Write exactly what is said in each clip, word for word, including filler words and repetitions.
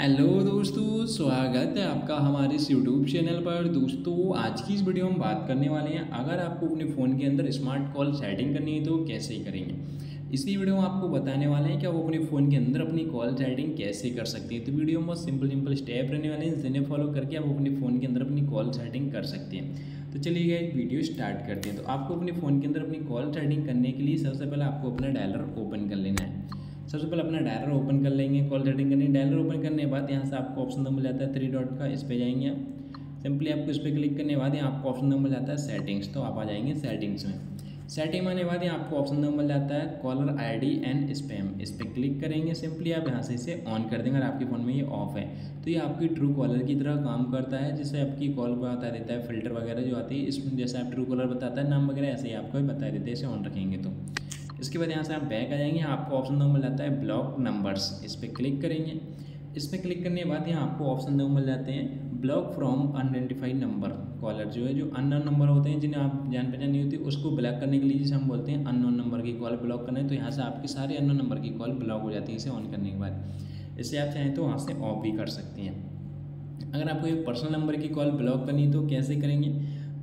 Hello दोस्तों, स्वागत है आपका हमारे इस यूट्यूब चैनल पर। दोस्तों आज की इस वीडियो में बात करने वाले हैं, अगर आपको अपने फ़ोन के अंदर स्मार्ट कॉल सेटिंग करनी है तो कैसे करेंगे। इसी वीडियो में आपको बताने वाले हैं कि आप अपने फ़ोन के अंदर अपनी कॉल सेटिंग कैसे कर सकते हैं। तो वीडियो में बहुत सिंपल सिंपल स्टेप रहने वाले हैं, जिन्हें फॉलो करके आप अपने फ़ोन के अंदर अपनी कॉल सेटिंग कर सकते हैं। तो चलिए गाइस वीडियो स्टार्ट करते हैं। तो आपको अपने फ़ोन के अंदर अपनी कॉल सेटिंग करने के लिए सबसे पहले आपको अपना डायलर ओपन कर लेना है। सबसे पहले अपना डायलर ओपन कर लेंगे, कॉल सेटिंग करनी। डायलर ओपन करने के बाद यहाँ से आपको ऑप्शन नंबर जाता है थ्री डॉट का, इस पे जाएंगे आप। सिंपली आपको इस पर क्लिक करने के बाद यहाँ आपको ऑप्शन नंबर जाता है सेटिंग्स, तो आप आ जाएंगे सेटिंग्स में। सेटिंग आने के बाद यहाँ आपको ऑप्शन नंबर जाता है कॉलर आईडी एंड स्पैम, इस पर क्लिक करेंगे। सिंपली आप यहाँ से इसे ऑन कर देंगे और आपके फ़ोन में ये ऑफ है, तो ये आपकी ट्रू कॉलर की तरह काम करता है, जिससे आपकी कॉल को बता देता है। फिल्टर वगैरह जो आती है इसमें, जैसे आप ट्रू कॉलर बताता है नाम वगैरह, ऐसे ही आपको बता देते हैं इसे ऑन रखेंगे तो। इसके बाद यहाँ से आप बैक आ जाएंगे, आपको ऑप्शन नंबर आता है ब्लॉक नंबर्स, इस पर क्लिक करेंगे। इस पर क्लिक करने के बाद यहाँ आपको ऑप्शन नंबर जाते हैं block from unidentified number. Caller जो है, जो अननोन नंबर होते हैं जिन्हें आप जान पहचान नहीं होती, उसको ब्लॉक करने के लिए जैसे हम बोलते हैं अननोन नंबर की कॉल ब्लॉक करना है, तो यहाँ से आपके सारे अननोन नंबर की कॉल ब्लॉक हो जाती है इसे ऑन करने के बाद। इससे आप चाहें तो वहाँ से ऑफ भी कर सकते हैं। अगर आपको एक पर्सनल नंबर की कॉल ब्लॉक करनी है तो कैसे करेंगे,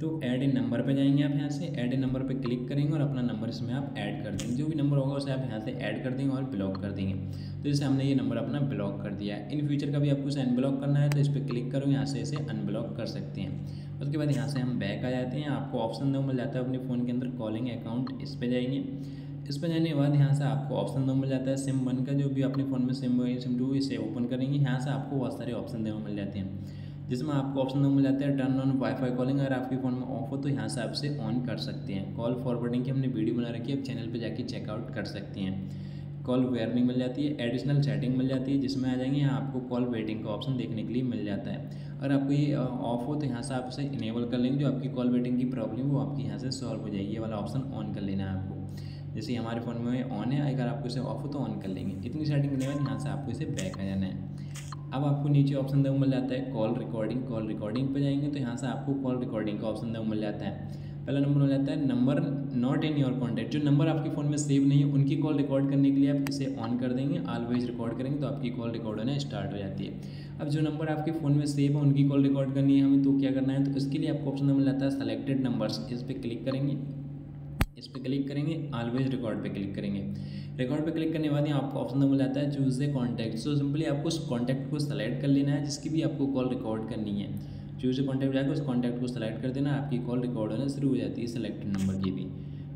तो ऐड ए नंबर पे जाएंगे आप, यहाँ से ऐड ए नंबर पे क्लिक करेंगे और अपना नंबर इसमें आप ऐड कर देंगे। जो भी नंबर होगा उसे आप यहाँ से ऐड कर देंगे और ब्लॉक कर देंगे। तो जैसे हमने ये नंबर अपना ब्लॉक कर दिया है। इन फ्यूचर का भी आपको इसे अनब्लॉक करना है तो इस पर क्लिक करो, यहाँ से इसे अनब्लॉक कर सकते हैं। उसके बाद यहाँ से हम बैक आ जाते हैं, आपको ऑप्शन नंबर जाता है अपने फ़ोन के अंदर कॉलिंग अकाउंट, इस पर जाएंगे। इस पर जाने के बाद यहाँ से आपको ऑप्शन दो मिल जाता है सिम वन का, जो भी अपने फ़ोन में सिम वन सिम टू इसे ओपन करेंगे। यहाँ से आपको बहुत सारे ऑप्शन दो मिल जाते हैं, जिसमें आपको ऑप्शन नंबर मिल जाता है टर्न ऑन वाईफाई कॉलिंग। अगर आपके फ़ोन में ऑफ हो तो यहाँ से आप इसे ऑन कर सकते हैं। कॉल फॉरवर्डिंग की हमने वीडियो बना रखी है, आप चैनल पे जाके चेकआउट कर सकते हैं। कॉल वार्निंग मिल जाती है, एडिशनल सेटिंग मिल जाती है, जिसमें आ जाएंगे यहाँ आपको कॉल वेटिंग का ऑप्शन देखने के लिए मिल जाता है। अगर आपको ये ऑफ हो तो यहाँ से आप इसे इनेबल कर लेंगे, जो आपकी कॉल वेटिंग की प्रॉब्लम वो आपकी यहाँ से सॉल्व हो जाएगी। ये वाला ऑप्शन ऑन कर लेना है आपको, जैसे हमारे फ़ोन में ऑन है। अगर आपको इसे ऑफ हो तो ऑन कर लेंगे। इतनी सेटिंग करने के बाद यहाँ से आपको इसे बैक आ जाना है। अब आपको नीचे ऑप्शन दो मिल जाता है कॉल रिकॉर्डिंग, कॉल रिकॉर्डिंग पे जाएंगे तो यहाँ से आपको कॉल रिकॉर्डिंग का ऑप्शन दो मिल जाता है। पहला नंबर मिल जाता है number not in your contact, जो नंबर आपके फ़ोन में सेव नहीं है उनकी कॉल रिकॉर्ड करने के लिए आप इसे ऑन कर देंगे। ऑलवेज रिकॉर्ड करेंगे तो आपकी कॉल रिकॉर्ड होना स्टार्ट हो जाती है। अब जो नंबर आपके फ़ोन में सेव है उनकी कॉल रिकॉर्ड करनी है हमें, तो क्या करना है, तो इसके लिए आपको ऑप्शन मिल जाता है सेलेक्टेड नंबर्स, इस पर क्लिक करेंगे। इस पर क्लिक करेंगे, ऑलवेज रिकॉर्ड पे क्लिक करेंगे। रिकॉर्ड पे क्लिक करने के बाद यहाँ आपको ऑप्शन मिल जाता है choose a contact. So simply आपको उस कॉन्टैक्ट को सेलेक्ट कर लेना है जिसकी भी आपको कॉल रिकॉर्ड करनी है। चूज़ ए कॉन्टैक्ट जाकर उस कॉन्टैक्ट को सेलेक्ट कर देना, आपकी कॉल रिकॉर्ड होना शुरू हो जाती है। सेलेक्टेड नंबर की भी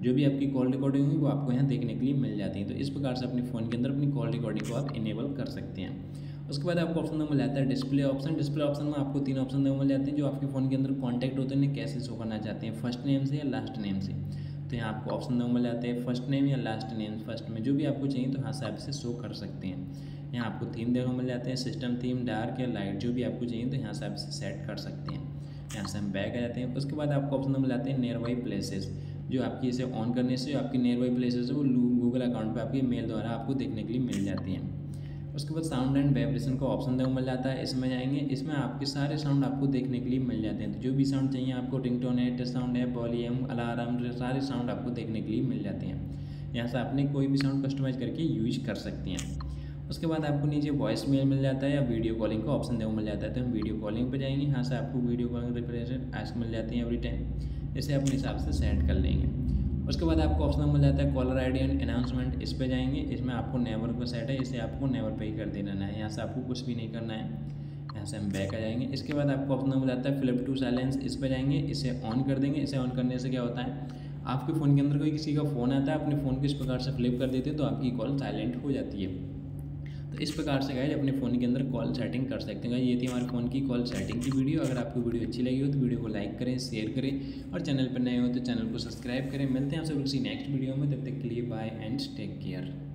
जो भी आपकी कॉल रिकॉर्डिंग होगी वो आपको यहाँ देखने के लिए मिल जाती है। तो इस प्रकार से अपने फ़ोन के अंदर अपनी कॉल रिकॉर्डिंग को आप इनेबल कर सकते हैं। उसके बाद आपको ऑप्शन मिल जाता है डिस्प्ले ऑप्शन। डिस्प्ले ऑप्शन में आपको तीन ऑप्शन मिल जाते हैं, जो आपके फ़ोन के अंदर कॉन्टैक्ट होते हैं कैसे शो करना चाहते हैं, फर्स्ट नेम से या लास्ट नेम से। तो यहाँ आपको ऑप्शन दो मिल जाते हैं फर्स्ट नेम या लास्ट नेम। फर्स्ट में जो भी आपको चाहिए तो यहाँ से आप इसे शो कर सकते हैं। यहाँ आपको थीम देखो मिल जाते हैं, सिस्टम थीम, डार्क या लाइट, जो भी आपको चाहिए तो यहाँ से आप इसे सेट कर सकते हैं। यहाँ से हम बैक आ जाते हैं। उसके बाद आपको ऑप्शन मिल जाते हैं नियर बाई प्लेसेस, जो आपकी इसे ऑन करने से आपकी नियर बाई प्लेसेस है वो गूगल अकाउंट पर आपके मेल द्वारा आपको देखने के लिए मिल जाती हैं। उसके बाद साउंड एंड वाइब्रेशन का ऑप्शन देखो मिल जाता है, इसमें जाएंगे। इसमें आपके सारे साउंड आपको देखने के लिए मिल जाते हैं, तो जो भी साउंड चाहिए आपको, रिंगटोन है, टच साउंड है, वॉल्यूम, अलार्म, सारे साउंड आपको देखने के लिए मिल जाते हैं। यहाँ से आपने कोई भी साउंड कस्टमाइज करके यूज कर सकते हैं। उसके बाद आपको नीचे वॉइस मेल मिल जाता है या वीडियो कॉलिंग का ऑप्शन देखो मिल जाता है, तो हम वीडियो कॉलिंग पर जाएंगे। यहाँ से आपको वीडियो कॉलिंग रिप्रेजेंट आस्क मिल जाती है एवरी टाइम, इसे अपने हिसाब से सेट कर लेंगे। उसके बाद आपको ऑप्शन मिल जाता है कॉलर आईडी एंड अनाउंसमेंट, इस पे जाएंगे। इसमें आपको नेवर को सेट है, इसे आपको नेवर पे ही कर देना है। यहाँ से आपको कुछ भी नहीं करना है। यहाँ से हम बैक आ जाएंगे। इसके बाद आपको ऑप्शन मिल जाता है फ्लिप टू साइलेंस, इस पे जाएंगे, इसे ऑन कर देंगे। इसे ऑन करने से क्या होता है, आपके फ़ोन के अंदर कोई किसी का फ़ोन आता है, अपने फ़ोन को इस प्रकार से फ्लिप कर देते हैं तो आपकी कॉल साइलेंट हो जाती है। तो इस प्रकार से गाइस अपने फ़ोन के अंदर कॉल सेटिंग कर सकते हैं। ये थी हमारे फ़ोन की कॉल सेटिंग की वीडियो। अगर आपको वीडियो अच्छी लगी हो तो वीडियो को लाइक करें, शेयर करें, और चैनल पर नए हो तो चैनल को सब्सक्राइब करें। मिलते हैं आप सब किसी नेक्स्ट वीडियो में, तब तक के लिए बाय एंड टेक केयर।